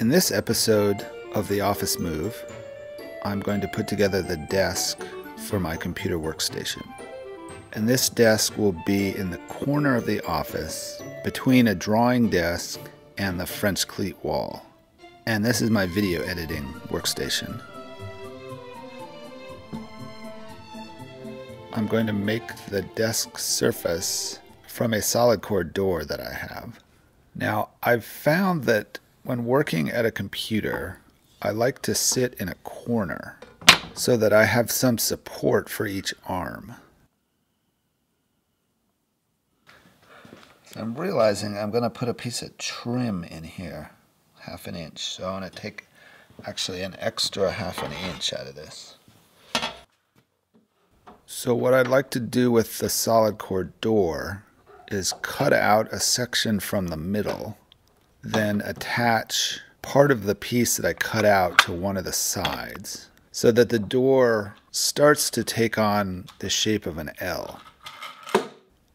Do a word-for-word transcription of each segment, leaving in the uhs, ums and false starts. In this episode of The Office Move, I'm going to put together the desk for my computer workstation. And this desk will be in the corner of the office between a drawing desk and the French cleat wall. And this is my video editing workstation. I'm going to make the desk surface from a solid core door that I have. Now, I've found that when working at a computer, I like to sit in a corner so that I have some support for each arm. So I'm realizing I'm going to put a piece of trim in here, half an inch. So I'm going to take actually an extra half an inch out of this. So what I'd like to do with the solid core door is cut out a section from the middle, then attach part of the piece that I cut out to one of the sides so that the door starts to take on the shape of an L.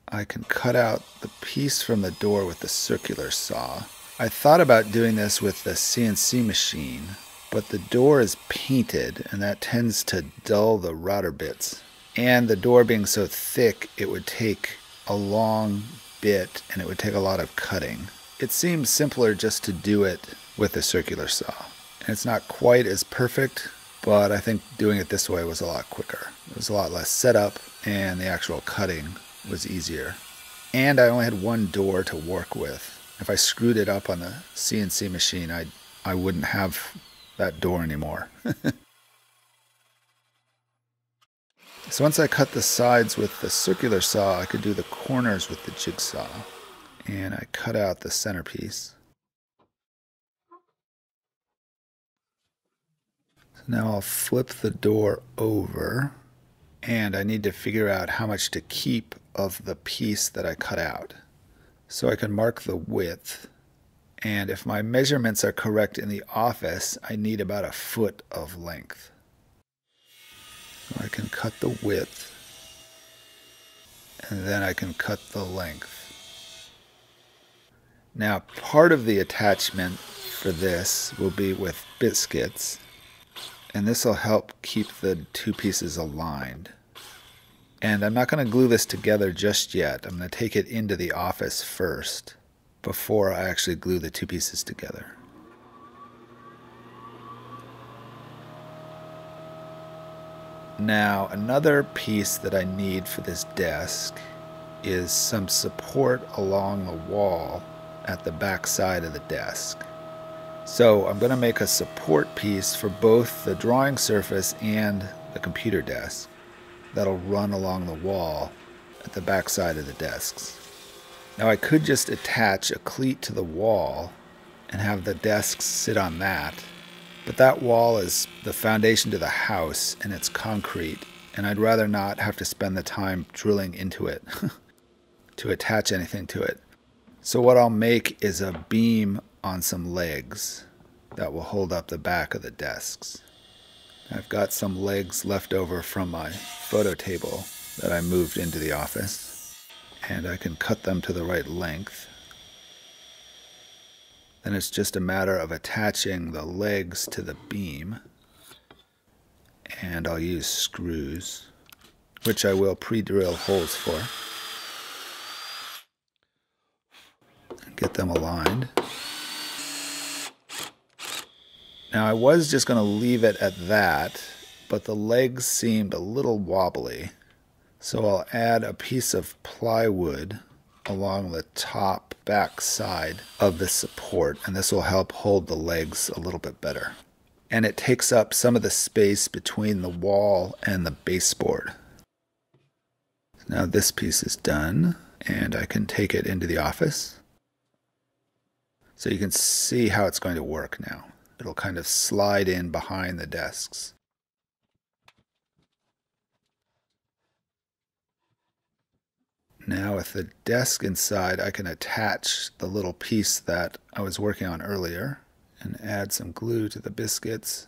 I can cut out the piece from the door with the circular saw. I thought about doing this with the C N C machine, but the door is painted and that tends to dull the router bits. And the door being so thick, it would take a long bit and it would take a lot of cutting. It seems simpler just to do it with a circular saw. And it's not quite as perfect, but I think doing it this way was a lot quicker. It was a lot less setup, and the actual cutting was easier. And I only had one door to work with. If I screwed it up on the C N C machine, I, I wouldn't have that door anymore. So once I cut the sides with the circular saw, I could do the corners with the jigsaw. And I cut out the centerpiece. So now I'll flip the door over, and I need to figure out how much to keep of the piece that I cut out. So I can mark the width, and if my measurements are correct in the office, I need about a foot of length. So I can cut the width, and then I can cut the length. Now, part of the attachment for this will be with biscuits, and this will help keep the two pieces aligned. And I'm not going to glue this together just yet. I'm going to take it into the office first before I actually glue the two pieces together. Now, another piece that I need for this desk is some support along the wall at the back side of the desk. So I'm going to make a support piece for both the drawing surface and the computer desk that'll run along the wall at the back side of the desks. Now I could just attach a cleat to the wall and have the desks sit on that, but that wall is the foundation to the house and it's concrete, and I'd rather not have to spend the time drilling into it to attach anything to it. So what I'll make is a beam on some legs that will hold up the back of the desks. I've got some legs left over from my photo table that I moved into the office, and I can cut them to the right length. Then it's just a matter of attaching the legs to the beam, and I'll use screws, which I will pre-drill holes for. Get them aligned. Now I was just going to leave it at that, but the legs seemed a little wobbly, so I'll add a piece of plywood along the top back side of the support, and this will help hold the legs a little bit better. And it takes up some of the space between the wall and the baseboard. Now this piece is done, and I can take it into the office. So you can see how it's going to work now. It'll kind of slide in behind the desks. Now with the desk inside, I can attach the little piece that I was working on earlier and add some glue to the biscuits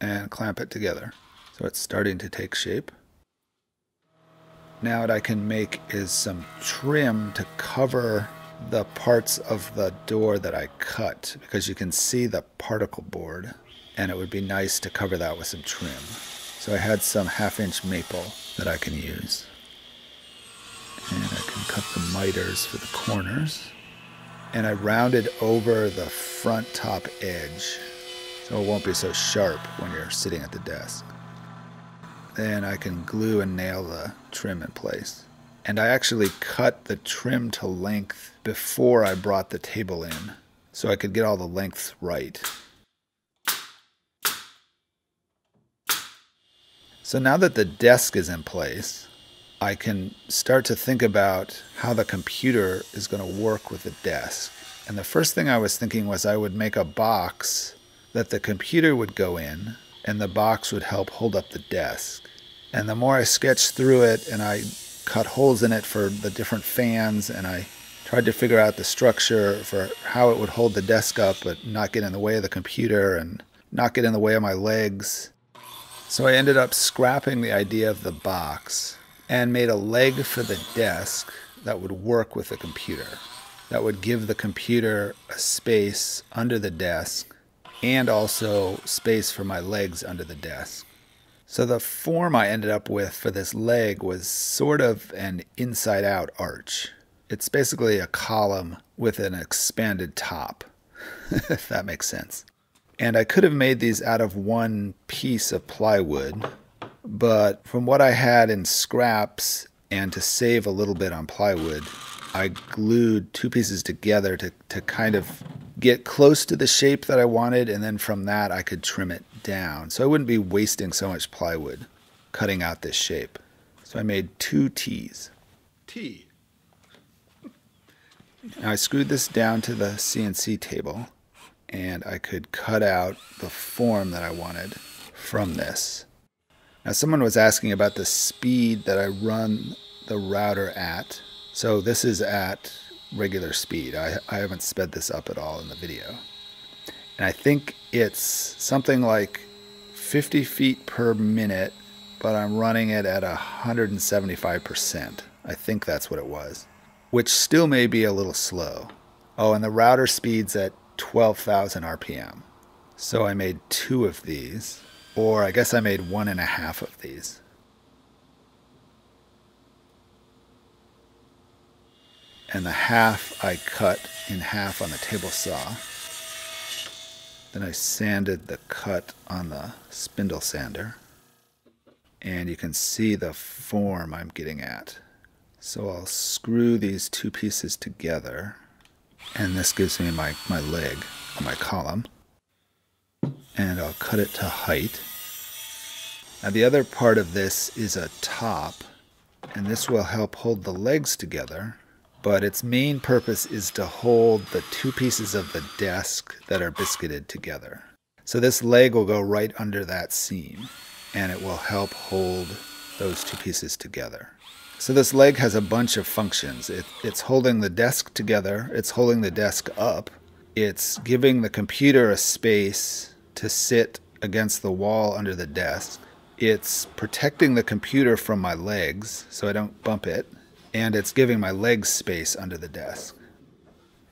and clamp it together. So it's starting to take shape. Now what I can make is some trim to cover the parts of the door that I cut, because you can see the particle board, and it would be nice to cover that with some trim. So I had some half-inch maple that I can use. And I can cut the miters for the corners. And I rounded over the front top edge, so it won't be so sharp when you're sitting at the desk. Then I can glue and nail the trim in place. And I actually cut the trim to length before I brought the table in, so I could get all the lengths right. So now that the desk is in place, I can start to think about how the computer is going to work with the desk. And the first thing I was thinking was I would make a box that the computer would go in, and the box would help hold up the desk. And the more I sketched through it, and I cut holes in it for the different fans, and I tried to figure out the structure for how it would hold the desk up but not get in the way of the computer and not get in the way of my legs. So I ended up scrapping the idea of the box and made a leg for the desk that would work with the computer, that would give the computer a space under the desk and also space for my legs under the desk. So the form I ended up with for this leg was sort of an inside-out arch. It's basically a column with an expanded top, if that makes sense. And I could have made these out of one piece of plywood, but from what I had in scraps, and to save a little bit on plywood, I glued two pieces together to, to kind of get close to the shape that I wanted, and then from that I could trim it down. So I wouldn't be wasting so much plywood cutting out this shape. So I made two T's. T. Now I screwed this down to the C N C table, and I could cut out the form that I wanted from this. Now someone was asking about the speed that I run the router at. So this is at regular speed. I, I haven't sped this up at all in the video. And I think it's something like fifty feet per minute, but I'm running it at one hundred seventy-five percent. I think that's what it was, which still may be a little slow. Oh, and the router speeds at twelve thousand R P M. So I made two of these, or I guess I made one and a half of these. And the half I cut in half on the table saw. Then I sanded the cut on the spindle sander. And you can see the form I'm getting at. So I'll screw these two pieces together. And this gives me my, my leg on my column. And I'll cut it to height. Now the other part of this is a top. And this will help hold the legs together. But its main purpose is to hold the two pieces of the desk that are biscuited together. So this leg will go right under that seam, and it will help hold those two pieces together. So this leg has a bunch of functions. It, it's holding the desk together, it's holding the desk up, it's giving the computer a space to sit against the wall under the desk, it's protecting the computer from my legs so I don't bump it, and it's giving my legs space under the desk.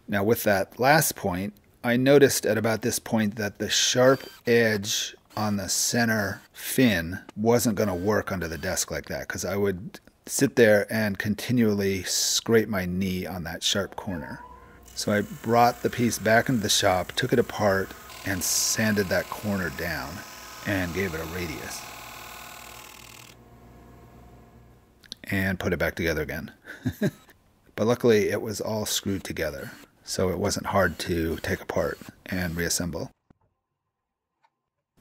Now with that last point, I noticed at about this point that the sharp edge on the center fin wasn't going to work under the desk like that, because I would sit there and continually scrape my knee on that sharp corner. So I brought the piece back into the shop, took it apart, and sanded that corner down and gave it a radius. And put it back together again. But luckily it was all screwed together, so it wasn't hard to take apart and reassemble.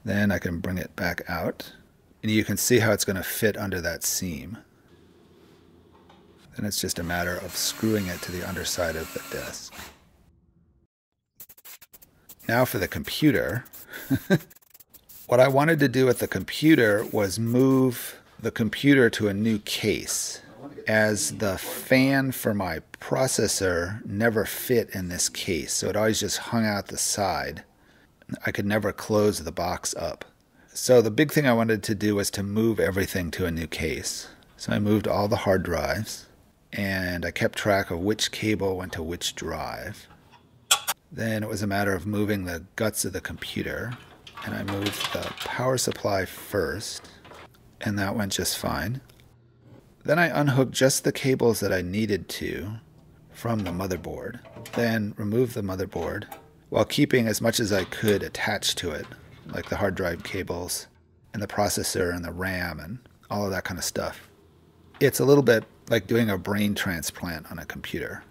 Then I can bring it back out, and you can see how it's going to fit under that seam. Then it's just a matter of screwing it to the underside of the desk. Now for the computer. What I wanted to do with the computer was move the computer to a new case, as the fan for my processor never fit in this case, so it always just hung out the side. I could never close the box up. So the big thing I wanted to do was to move everything to a new case. So I moved all the hard drives, and I kept track of which cable went to which drive. Then it was a matter of moving the guts of the computer, and I moved the power supply first, and that went just fine. Then I unhooked just the cables that I needed to from the motherboard, then removed the motherboard while keeping as much as I could attached to it, like the hard drive cables and the processor and the RAM and all of that kind of stuff. It's a little bit like doing a brain transplant on a computer.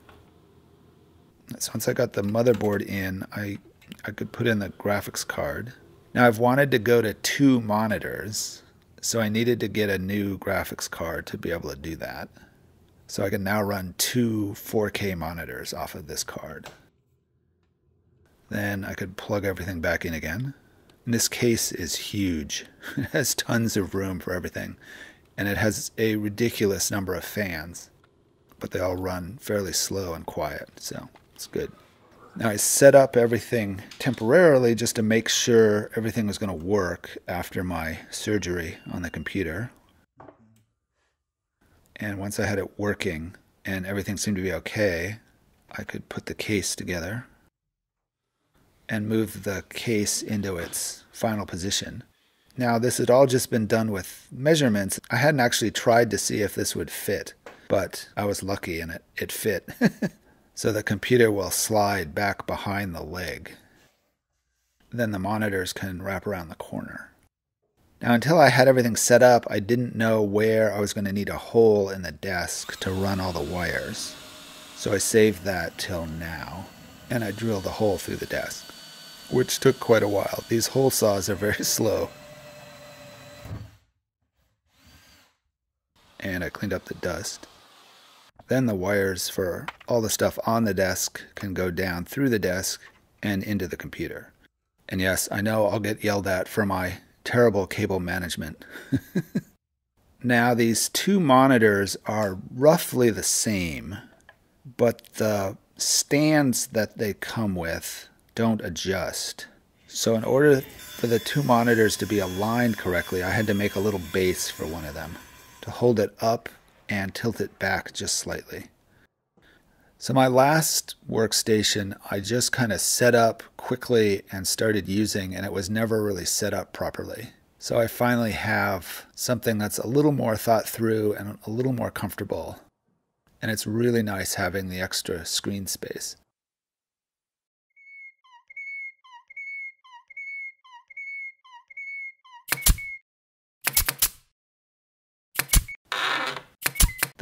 So once I got the motherboard in, I, I could put in the graphics card. Now I've wanted to go to two monitors, so I needed to get a new graphics card to be able to do that. So I can now run two four K monitors off of this card. Then I could plug everything back in again. And this case is huge. It has tons of room for everything. And it has a ridiculous number of fans, but they all run fairly slow and quiet, so it's good. Now I set up everything temporarily just to make sure everything was going to work after my surgery on the computer. And once I had it working and everything seemed to be okay, I could put the case together and move the case into its final position. Now this had all just been done with measurements. I hadn't actually tried to see if this would fit, but I was lucky and it, it fit. So the computer will slide back behind the leg. Then the monitors can wrap around the corner. Now until I had everything set up, I didn't know where I was going to need a hole in the desk to run all the wires. So I saved that till now, and I drilled a hole through the desk, which took quite a while. These hole saws are very slow. And I cleaned up the dust. Then the wires for all the stuff on the desk can go down through the desk and into the computer. And yes, I know I'll get yelled at for my terrible cable management. Now these two monitors are roughly the same, but the stands that they come with don't adjust. So in order for the two monitors to be aligned correctly, I had to make a little base for one of them to hold it up and tilt it back just slightly. So my last workstation, I just kind of set up quickly and started using, and it was never really set up properly. So I finally have something that's a little more thought through and a little more comfortable. And it's really nice having the extra screen space.